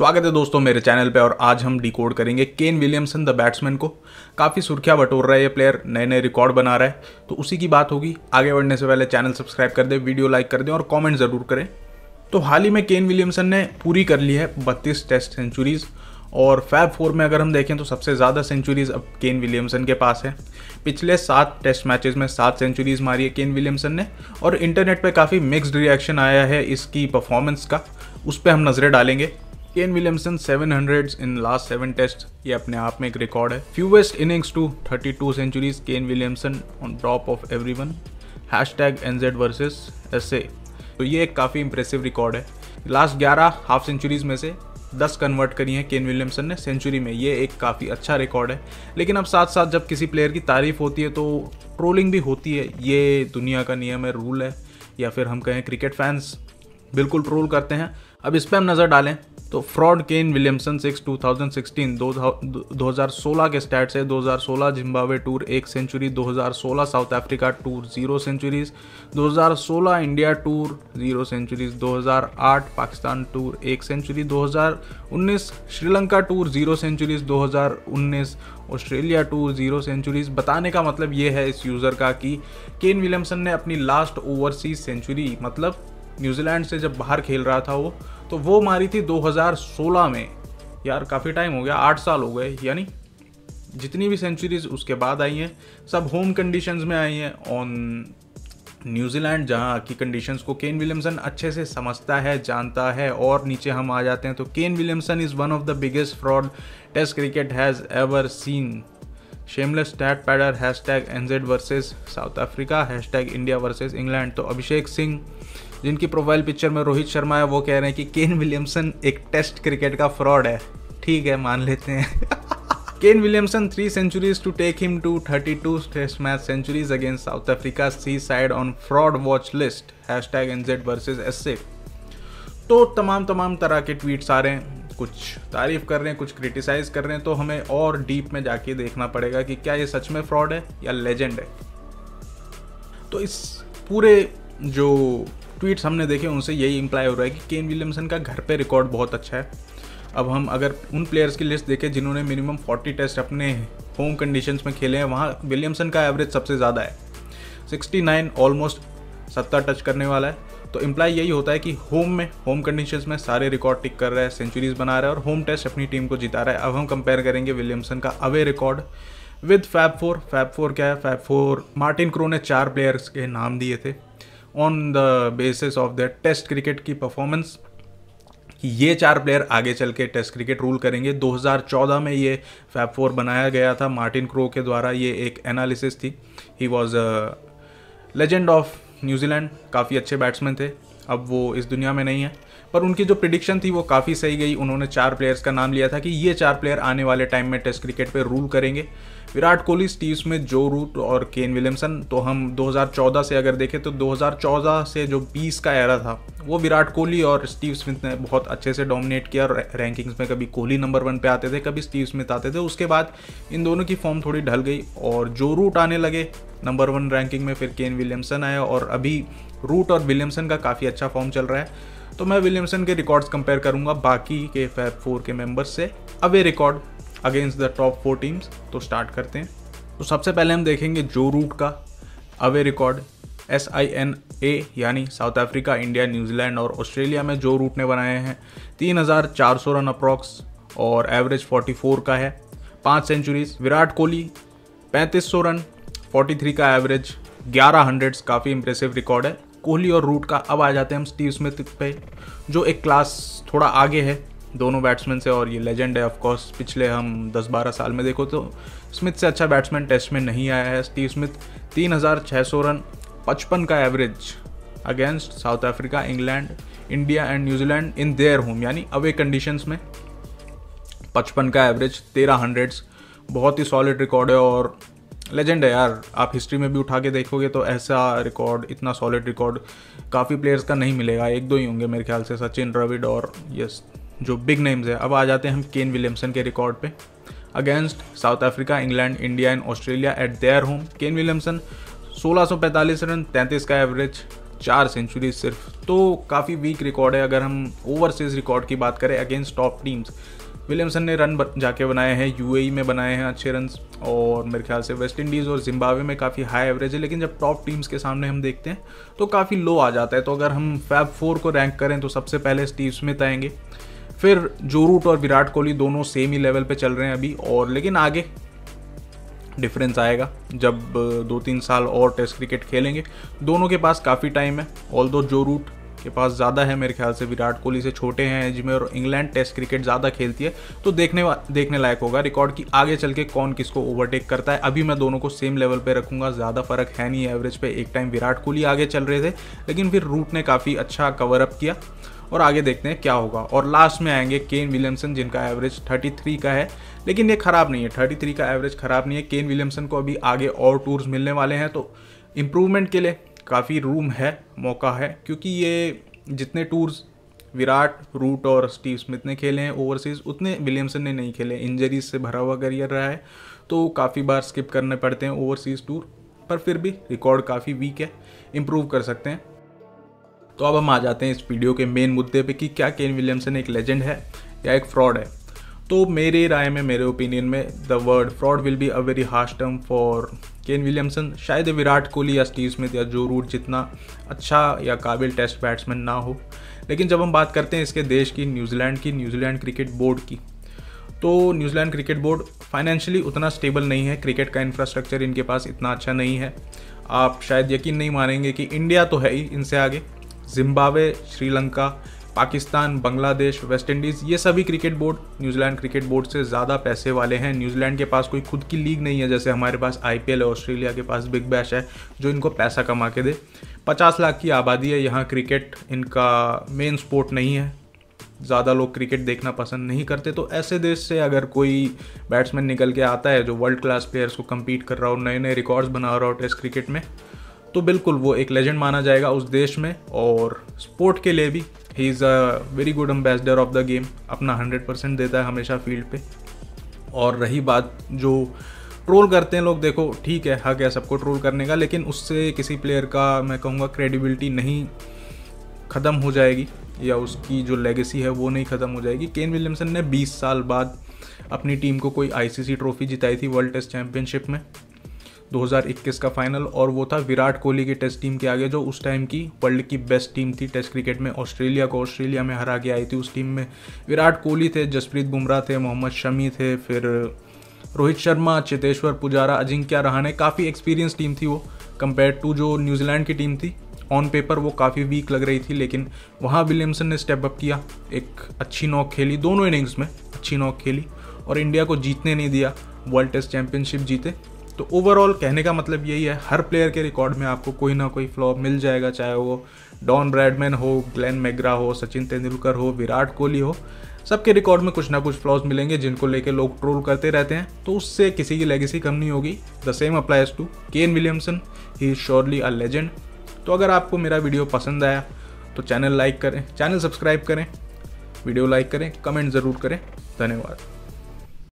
स्वागत है दोस्तों मेरे चैनल पे और आज हम डिकोड करेंगे केन विलियमसन द बैट्समैन को। काफ़ी सुर्खियां बटोर रहा है ये प्लेयर, नए नए रिकॉर्ड बना रहा है, तो उसी की बात होगी। आगे बढ़ने से पहले चैनल सब्सक्राइब कर दें, वीडियो लाइक कर दें और कमेंट ज़रूर करें। तो हाल ही में केन विलियमसन ने पूरी कर ली है 32 टेस्ट सेंचुरीज़ और फैब फोर में अगर हम देखें तो सबसे ज़्यादा सेंचुरीज़ अब केन विलियमसन के पास है। पिछले 7 टेस्ट मैचेस में 7 सेंचुरीज़ मारी है केन विलियमसन ने और इंटरनेट पे काफ़ी मिक्स्ड रिएक्शन आया है इसकी परफॉर्मेंस का, उस पर हम नज़रें डालेंगे। Kane Williamson 700 in last 7 test, ये अपने आप में एक रिकॉर्ड है। Fewest innings to 32 centuries Kane Williamson on top of every one, #NZ versus SA। तो ये एक काफ़ी इंप्रेसिव रिकॉर्ड है। लास्ट 11 हाफ सेंचुरीज़ में से 10 कन्वर्ट करी हैं केन विलियमसन ने सेंचुरी में, ये एक काफ़ी अच्छा रिकॉर्ड है। लेकिन अब साथ साथ जब किसी प्लेयर की तारीफ़ होती है तो ट्रोलिंग भी होती है, ये दुनिया का नियम है, रूल है, या फिर हम कहें क्रिकेट फैंस बिल्कुल ट्रोल करते हैं। अब इस पर हम नज़र डालें तो फ्रॉड केन विलियमसन 6 2016 2016 के स्टैट्स है। 2016 Zimbabwe tour 1 century, 2016 South Africa tour 0 centuries, 2016 India tour 0 centuries, 2008 Pakistan tour 1 century, 2019 Sri Lanka tour 0 centuries, 2019 Australia tour 0 centuries. बताने का मतलब ये है इस यूज़र का कि केन विलियमसन ने अपनी लास्ट ओवरसीज सेंचुरी, मतलब न्यूजीलैंड से जब बाहर खेल रहा था वो, तो वो मारी थी 2016 में। यार काफ़ी टाइम हो गया, 8 साल हो गए, यानी जितनी भी सेंचुरीज़ उसके बाद आई हैं सब होम कंडीशंस में आई हैं ऑन न्यूजीलैंड, जहां की कंडीशंस को केन विलियमसन अच्छे से समझता है, जानता है। और नीचे हम आ जाते हैं तो Kane Williamson is one of the biggest fraud test cricket has ever seen. Shameless stat padder #NZ versus South Africa, #India versus England. तो अभिषेक सिंह, जिनकी प्रोफाइल पिक्चर में रोहित शर्मा है, वो कह रहे हैं कि केन विलियमसन एक टेस्ट क्रिकेट का फ्रॉड है। ठीक है, मान लेते हैं। Kane Williamson 3 centuries to take him to 32 test match centuries against South Africa C side on fraud watch list, #NZ versus SA। तो तमाम तरह के ट्वीट्स आ रहे हैं, कुछ तारीफ़ कर रहे हैं, कुछ क्रिटिसाइज कर रहे हैं। तो हमें और डीप में जाके देखना पड़ेगा कि क्या ये सच में फ्रॉड है या लेजेंड है। तो इस पूरे जो ट्वीट्स हमने देखे उनसे यही इम्प्लाई हो रहा है कि केन विलियमसन का घर पे रिकॉर्ड बहुत अच्छा है। अब हम अगर उन प्लेयर्स की लिस्ट देखें जिन्होंने मिनिमम 40 टेस्ट अपने होम कंडीशंस में खेले हैं, वहाँ विलियमसन का एवरेज सबसे ज़्यादा है, 69, ऑलमोस्ट 70 टच करने वाला है। तो इम्प्लाई यही होता है कि होम कंडीशंस में सारे रिकॉर्ड टिक कर रहा है, सेंचुरीज़ बना रहा है और होम टेस्ट अपनी टीम को जिता रहा है। अब हम कंपेयर करेंगे विलियमसन का away record with fab four. Fab four क्या है? फैब फोर मार्टिन क्रो ने 4 प्लेयर्स के नाम दिए थे on the basis of the test cricket की परफॉर्मेंस, कि ये 4 प्लेयर आगे चल के टेस्ट क्रिकेट रूल करेंगे। 2014 में ये फैब फोर बनाया गया था मार्टिन क्रो के द्वारा, ये एक एनालिसिस थी। He was legend of New Zealand, काफ़ी अच्छे बैट्समैन थे। अब वो इस दुनिया में नहीं है, पर उनकी जो प्रिडिक्शन थी वो काफ़ी सही गई। उन्होंने 4 प्लेयर्स का नाम लिया था कि ये 4 प्लेयर आने वाले टाइम में टेस्ट क्रिकेट पे रूल करेंगे, Virat Kohli, Steve Smith, Joe Root और केन विलियमसन। तो हम 2014 से अगर देखें तो 2014 से जो 20 का एरा था वो विराट कोहली और स्टीव स्मिथ ने बहुत अच्छे से डोमिनेट किया। रैंकिंग्स में कभी कोहली नंबर 1 पे आते थे, कभी स्टीव स्मिथ आते थे। उसके बाद इन दोनों की फॉर्म थोड़ी ढल गई और जो रूट आने लगे नंबर 1 रैंकिंग में, फिर केन विलियमसन आया और अभी रूट और विलियमसन का काफ़ी अच्छा फॉर्म चल रहा है। तो मैं विलियमसन के रिकॉर्ड्स कंपेयर करूंगा बाकी के फैब फोर के मेंबर्स से away record against the top 4 teams. तो स्टार्ट करते हैं। तो सबसे पहले हम देखेंगे जो रूट का अवे रिकॉर्ड SINA, यानी साउथ अफ्रीका, इंडिया, न्यूजीलैंड और ऑस्ट्रेलिया में जो रूट ने बनाए हैं 3400 रन अप्रॉक्स और एवरेज 44 का है, 5 सेंचुरीज। विराट कोहली 3500 रन, 43 का एवरेज, 11 हंड्रेड्स, काफ़ी इंप्रेसिव रिकॉर्ड है कोहली और रूट का। अब आ जाते हैं हम स्टीव स्मिथ पे, जो एक क्लास थोड़ा आगे है दोनों बैट्समैन से और ये लेजेंड है ऑफकोर्स। पिछले हम 10-12 साल में देखो तो स्मिथ से अच्छा बैट्समैन टेस्ट में नहीं आया है। स्टीव स्मिथ 3600 रन, 55 का average against South Africa, England, India and New Zealand in their home, यानी अवे कंडीशंस में 55 का एवरेज, 13 हंड्रेड्स, बहुत ही सॉलिड रिकॉर्ड है और लेजेंड है यार। आप हिस्ट्री में भी उठा के देखोगे तो ऐसा रिकॉर्ड, इतना सॉलिड रिकॉर्ड काफ़ी प्लेयर्स का नहीं मिलेगा, 1-2 ही होंगे मेरे ख्याल से, सचिन, द्रविड़ और यस जो बिग नेम्स है। अब आ जाते हैं हम केन विलियमसन के रिकॉर्ड पे against South Africa, England, India and Australia at their home. Kane Williamson 1645 run, 33 का एवरेज, 4 सेंचुरी सिर्फ, तो काफ़ी वीक रिकॉर्ड है। अगर हम ओवरसीज रिकॉर्ड की बात करें अगेंस्ट टॉप टीम्स, विलियमसन ने रन जाके बनाए हैं, यूएई में बनाए हैं अच्छे रन, और मेरे ख्याल से वेस्ट इंडीज़ और जिम्बाब्वे में काफ़ी हाई एवरेज है। लेकिन जब टॉप टीम्स के सामने हम देखते हैं तो काफ़ी लो आ जाता है। तो अगर हम फैब 4 को रैंक करें तो सबसे पहले स्टीव स्मिथ आएंगे, फिर जो रूट और विराट कोहली दोनों सेम ही लेवल पे चल रहे हैं अभी, और लेकिन आगे डिफरेंस आएगा जब 2-3 साल और टेस्ट क्रिकेट खेलेंगे। दोनों के पास काफ़ी टाइम है, ऑल्दो जो रूट के पास ज़्यादा है, मेरे ख्याल से विराट कोहली से छोटे हैं एज में, और इंग्लैंड टेस्ट क्रिकेट ज़्यादा खेलती है। तो देखने लायक होगा रिकॉर्ड की आगे चल के कौन किसको ओवरटेक करता है। अभी मैं दोनों को सेम लेवल पे रखूँगा, ज़्यादा फ़र्क है नहीं एवरेज पे। एक टाइम विराट कोहली आगे चल रहे थे, लेकिन फिर रूट ने काफ़ी अच्छा कवरअप किया, और आगे देखते हैं क्या होगा। और लास्ट में आएंगे केन विलियमसन, जिनका एवरेज 33 का है, लेकिन ये ख़राब नहीं है। 33 का एवरेज ख़राब नहीं है। केन विलियमसन को अभी आगे और टूर्स मिलने वाले हैं, तो इम्प्रूवमेंट के लिए काफ़ी रूम है, मौका है, क्योंकि ये जितने टूर्स विराट, रूट और स्टीव स्मिथ ने खेले हैं ओवरसीज़, उतने विलियमसन ने नहीं खेले। इंजरीज से भरा हुआ करियर रहा है, तो काफ़ी बार स्किप करने पड़ते हैं ओवरसीज़ टूर, पर फिर भी रिकॉर्ड काफ़ी वीक है, इम्प्रूव कर सकते हैं। तो अब हम आ जाते हैं इस वीडियो के मेन मुद्दे पे कि क्या केन विलियमसन एक लेजेंड है या एक फ्रॉड है। तो मेरे राय में, मेरे ओपिनियन में, the word fraud will be a very harsh term for Kane Williamson. शायद विराट कोहली या स्टीव स्मिथ या जो रूट जितना अच्छा या काबिल टेस्ट बैट्समैन ना हो। लेकिन जब हम बात करते हैं इसके देश की, न्यूजीलैंड क्रिकेट बोर्ड की, तो न्यूजीलैंड क्रिकेट बोर्ड फाइनेंशियली उतना स्टेबल नहीं है, क्रिकेट का इंफ्रास्ट्रक्चर इनके पास इतना अच्छा नहीं है। आप शायद यकीन नहीं मानेंगे कि इंडिया तो है ही, इनसे आगे Zimbabwe, Sri Lanka, Pakistan, Bangladesh, West Indies, ये सभी cricket board New Zealand cricket board से ज़्यादा पैसे वाले हैं। न्यूजीलैंड के पास कोई खुद की लीग नहीं है, जैसे हमारे पास IPL है, ऑस्ट्रेलिया के पास बिग बैश है जो इनको पैसा कमा के दे। 50 लाख की आबादी है यहाँ, क्रिकेट इनका मेन स्पोर्ट नहीं है, ज़्यादा लोग क्रिकेट देखना पसंद नहीं करते। तो ऐसे देश से अगर कोई बैट्समैन निकल के आता है जो वर्ल्ड क्लास प्लेयर्स को कम्पीट कर रहा हो, नए नए रिकॉर्ड्स बना रहा हो टेस्ट क्रिकेट में, तो बिल्कुल वो एक लेजेंड माना जाएगा उस देश में, और स्पोर्ट के लिए भी he is a very good ambassador of the game, अपना 100% देता है हमेशा फील्ड पे। और रही बात जो ट्रोल करते हैं लोग, देखो ठीक है, हक है सबको ट्रोल करने का, लेकिन उससे किसी प्लेयर का मैं कहूँगा क्रेडिबिलिटी नहीं ख़त्म हो जाएगी, या उसकी जो लेगेसी है वो नहीं ख़त्म हो जाएगी। केन विलियमसन ने 20 साल बाद अपनी टीम को कोई ICC ट्रॉफ़ी जिताई थी, वर्ल्ड टेस्ट चैम्पियनशिप में 2021 का फाइनल, और वो था विराट कोहली की टेस्ट टीम के आगे, जो उस टाइम की वर्ल्ड की बेस्ट टीम थी टेस्ट क्रिकेट में। ऑस्ट्रेलिया को ऑस्ट्रेलिया में हरा के आई थी। उस टीम में विराट कोहली थे, जसप्रीत बुमराह थे, मोहम्मद शमी थे, फिर रोहित शर्मा, चेतेश्वर पुजारा, अजिंक्य रहाणे, काफ़ी एक्सपीरियंस टीम थी वो। कंपेयर टू जो न्यूजीलैंड की टीम थी, ऑन पेपर वो काफ़ी वीक लग रही थी, लेकिन वहाँ विलियमसन ने स्टेप अप किया, एक अच्छी नॉक खेली, दोनों इनिंग्स में अच्छी नॉक खेली, और इंडिया को जीतने नहीं दिया, वर्ल्ड टेस्ट चैम्पियनशिप जीते। तो ओवरऑल कहने का मतलब यही है, हर प्लेयर के रिकॉर्ड में आपको कोई ना कोई फ्लॉ मिल जाएगा, चाहे वो डॉन ब्रैडमैन हो, ग्लेन मैग्रा हो, सचिन तेंदुलकर हो, विराट कोहली हो, सबके रिकॉर्ड में कुछ ना कुछ फ्लॉज मिलेंगे जिनको लेके लोग ट्रोल करते रहते हैं। तो उससे किसी की लेगेसी कम नहीं होगी। The same applies to Kane Williamson, he is surely a legend. तो अगर आपको मेरा वीडियो पसंद आया तो चैनल सब्सक्राइब करें, वीडियो लाइक करें, कमेंट ज़रूर करें। धन्यवाद।